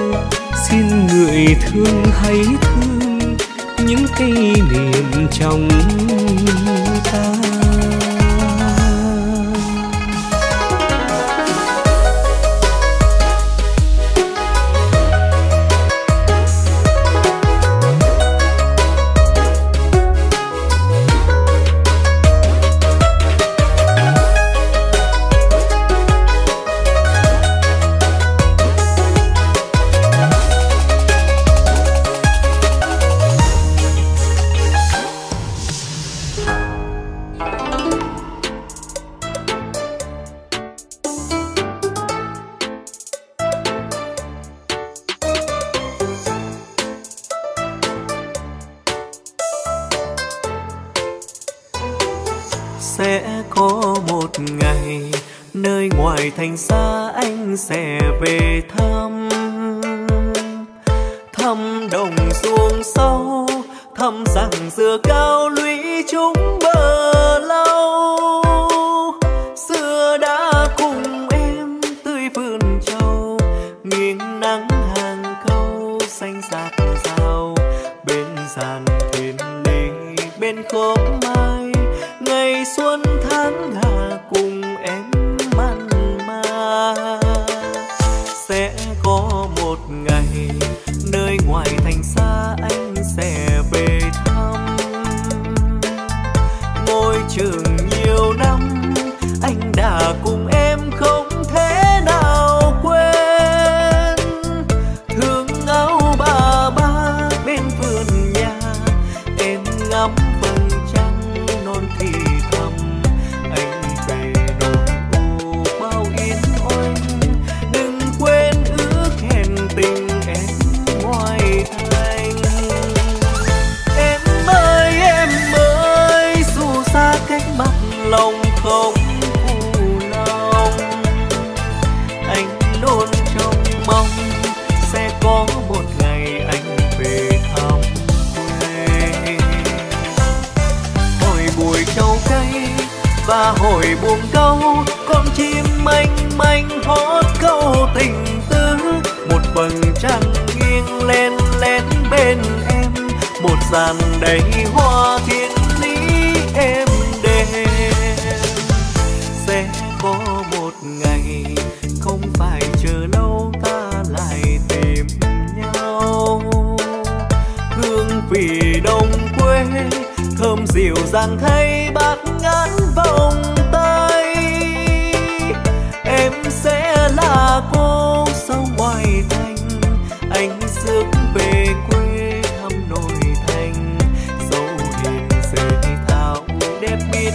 Xin người thương hãy thương những kỷ niệm trong ta. Sẽ có một ngày nơi ngoài thành xa anh sẽ về thăm, thăm đồng ruộng sâu, thăm rằng dừa cao lũy chúng bờ lâu. Xưa đã cùng em tươi vườn trầu, nghiêng nắng hàng câu xanh rạt rào, bên dàn thuyền lê bên khóm mai. Ngày xuân tháng hà cùng em mặn mà. Sẽ có một ngày nơi ngoài thành xa anh sẽ về thăm. Ngôi trường nhiều năm anh đã cùng em không thể nào quên. Thương áo bà ba bên vườn nhà em ngắm thì thầm. Anh về đồi u bao yên oanh, đừng quên ước hẹn tình em ngoài thành. Em ơi dù xa cách mặt lòng không phụ lòng. Anh luôn trông mong sẽ có một ngày anh về thăm. Hồi trầu cây và hồi buồn câu, con chim manh manh hót câu tình tứ. Một vầng trăng nghiêng lên lén bên em, một dàn đầy hoa thiên lý em đêm. Sẽ có một ngày không phải chờ lâu ta lại tìm nhau. Hương vị đồng quê thơm dịu dàng thay bát ngát vòng tay. Em sẽ là cô sâu ngoài thành, anh rước về quê thăm nội thành. Dẫu hình dễ thao đẹp biết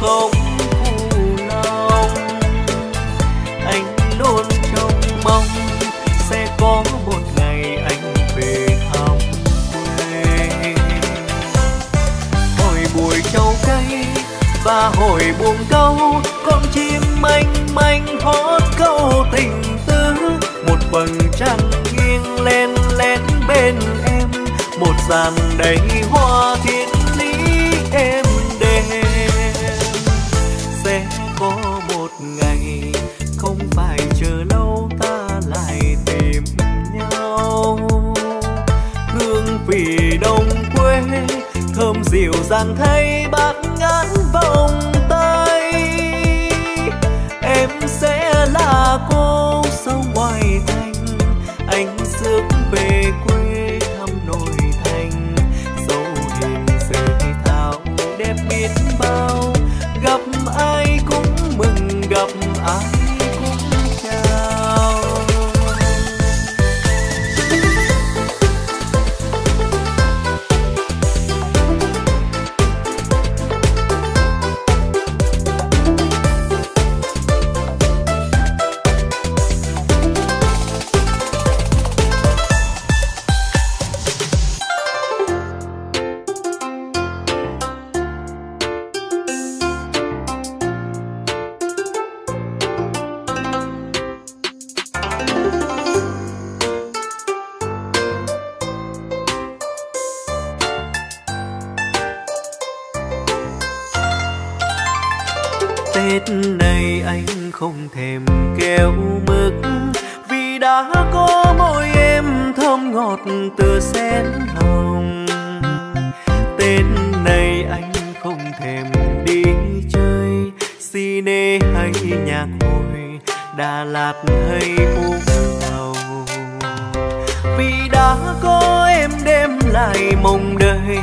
không cù lòng. Anh luôn trông mong sẽ có một ngày anh về thăm quê. Hồi bụi trâu cây và hồi buồn câu, con chim manh manh hót câu tình tứ. Một vầng trăng nghiêng len lén bên em, một dàn đầy hoa thiên lý em đêm. Sẽ có một ngày không phải chờ lâu ta lại tìm nhau. Hương vị đồng quê thơm dịu dàng thay bát ngát vòng tay. Em sẽ là cô sâu ngoài thành, anh rước về quê thăm nội thành. Dẫu hình dễ thao đẹp biết bao, gặp ai cũng mừng gặp ai. Tết này anh không thèm keo mực, vì đã có môi em thơm ngọt từ sen hồng. Tết này anh không thèm đi chơi cine hay nhạc hội Đà Lạt hay Phú Tàu, vì đã có em đem lại mộng đời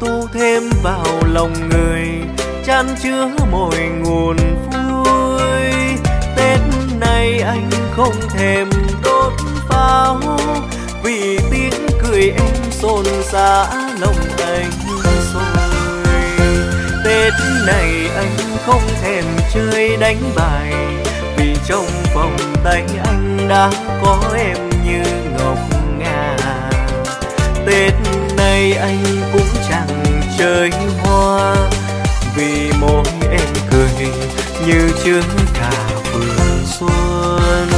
tu thêm vào lòng người chan chứa mỗi nguồn vui. Tết này anh không thèm đốt pháo, vì tiếng cười em xôn xả lòng anh rồi. Tết này anh không thèm chơi đánh bài, vì trong vòng tay anh đã có em như ngọc ngà. Tết này anh cũng chẳng chơi hoa, vì môi em cười như chướng cả vườn xuân.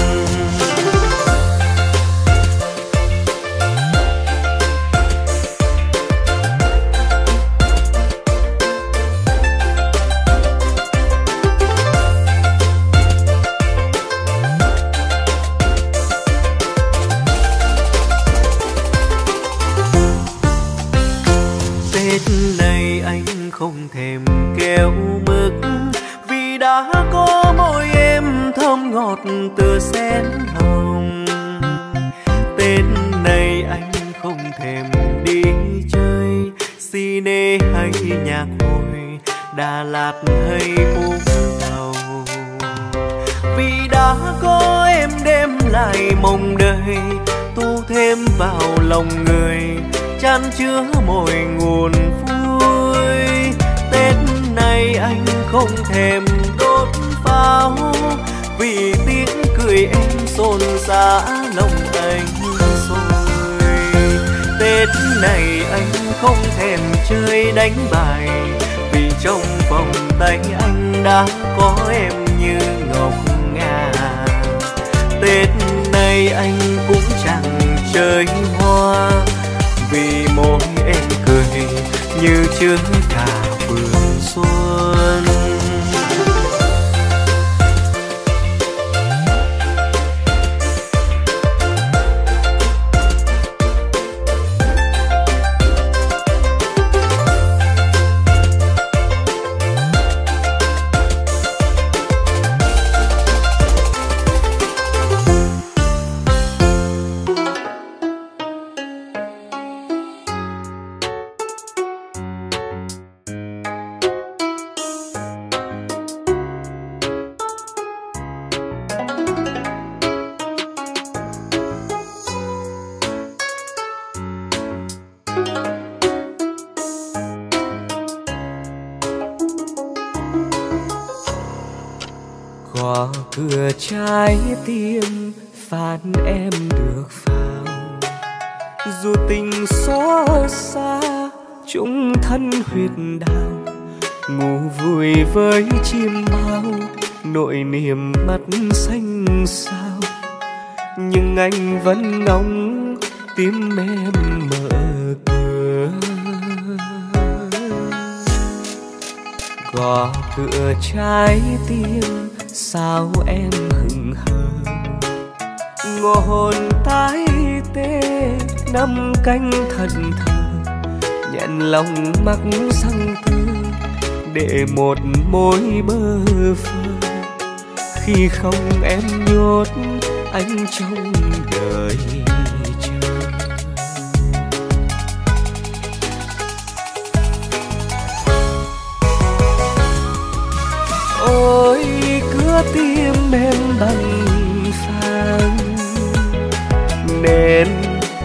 Tết này anh không thèm keo mực, vì đã có môi em thơm ngọt từ sen hồng. Tết này anh không thèm đi chơi cine hay nhạc hội Đà Lạt hay Phú Tàu, vì đã có em đem lại mộng đời tu thêm vào lòng người chan chứa mỗi nguồn vui. Tết này anh không thèm đốt pháo, vì tiếng cười em xôn xả lòng anh rồi. Tết này anh không thèm chơi đánh bài, vì trong vòng tay anh đã có em như ngọc ngà. Tết này anh cũng chẳng chơi hoa, vì môi em cười như chướng cả vườn xuân. gõ cửa trái tim phạt em được vào, dù tình xót xa chung thân huyệt đào, ngủ vui với chim bao nỗi niềm mắt xanh xao, nhưng anh vẫn nóng tim em mở cửa. Gõ cửa trái tim sao em hững hờ, ngộ hồn tái tê năm canh thần thờ, nhẹn lòng mắc răng tư để một mối bơ phơ. Khi không em nhốt anh trong đời ôi cửa tim em bằng phẳng nên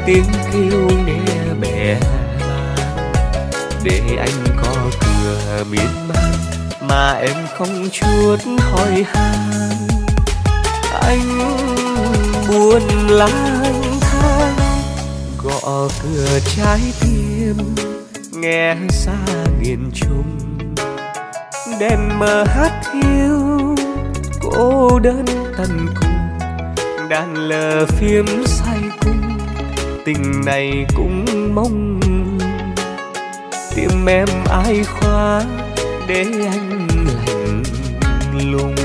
tiếng kêu nghe bè để anh có cửa miên man mà em không chút hỏi han. Anh buồn lắm anh than gõ cửa trái tim nghe xa miền Trung, đèn mờ hát hiu cô đơn tần cùng, đàn lờ phim say cung tình này cũng mong tim em ai khóa để anh lạnh lùng.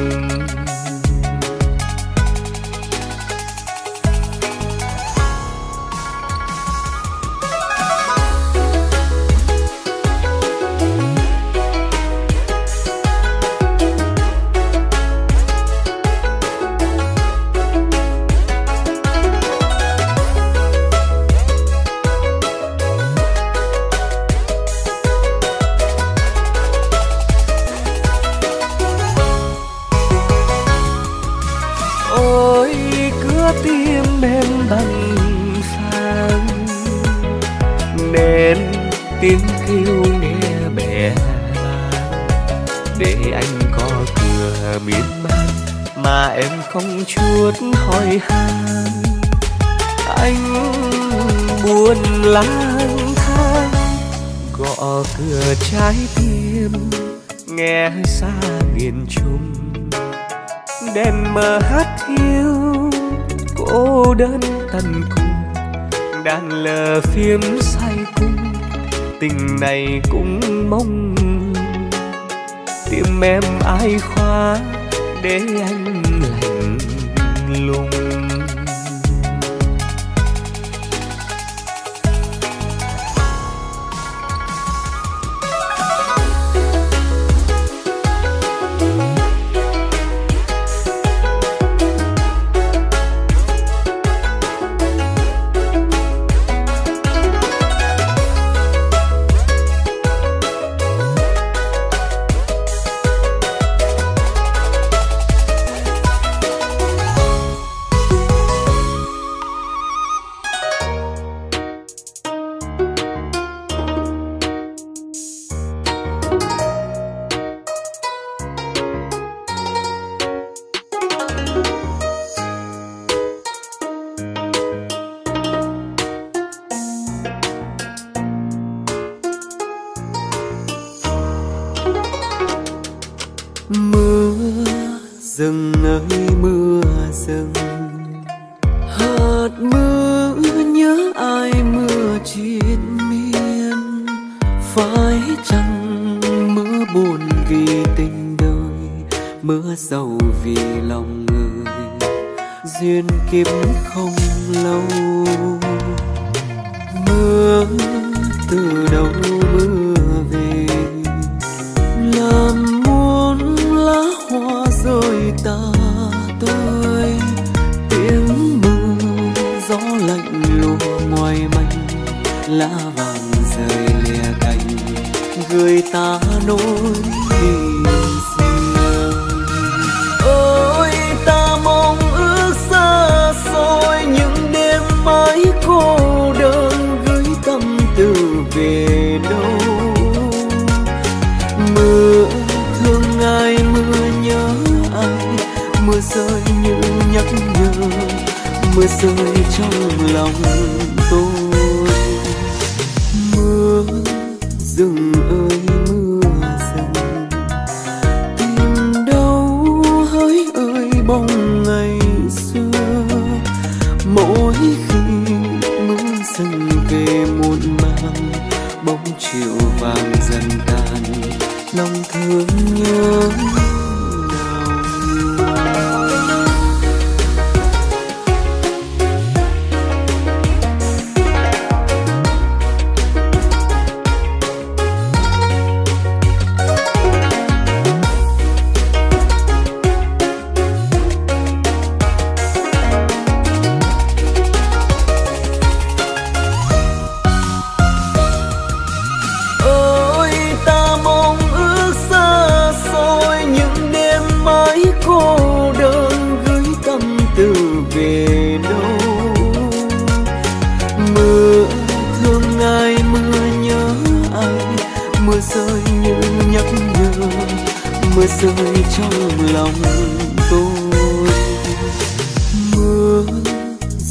Không chút hỏi han. Anh buồn lang thang gõ cửa trái tim nghe xa miền Trung, đèn mờ hát hiu cô đơn tần cùng, đàn lờ phim say cung tình này cũng mong tim em ai khóa để anh lạnh lùng. Mưa thương ai, mưa nhớ ai, rơi như nhắc nhở, mưa rơi trong lòng tôi. Mưa rừng ơi mưa dần, tìm đâu hỡi ơi bóng ngày xưa. Mỗi khi mưa dần về muộn màng, bóng chiều vàng dần tan lòng thương nhớ.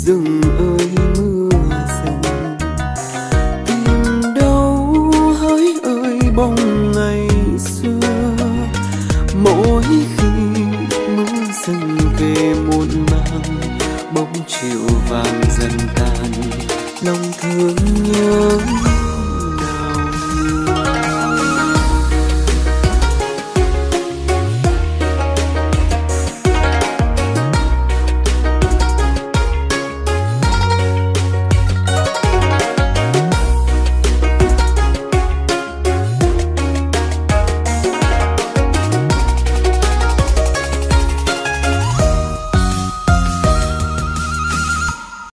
Rừng ơi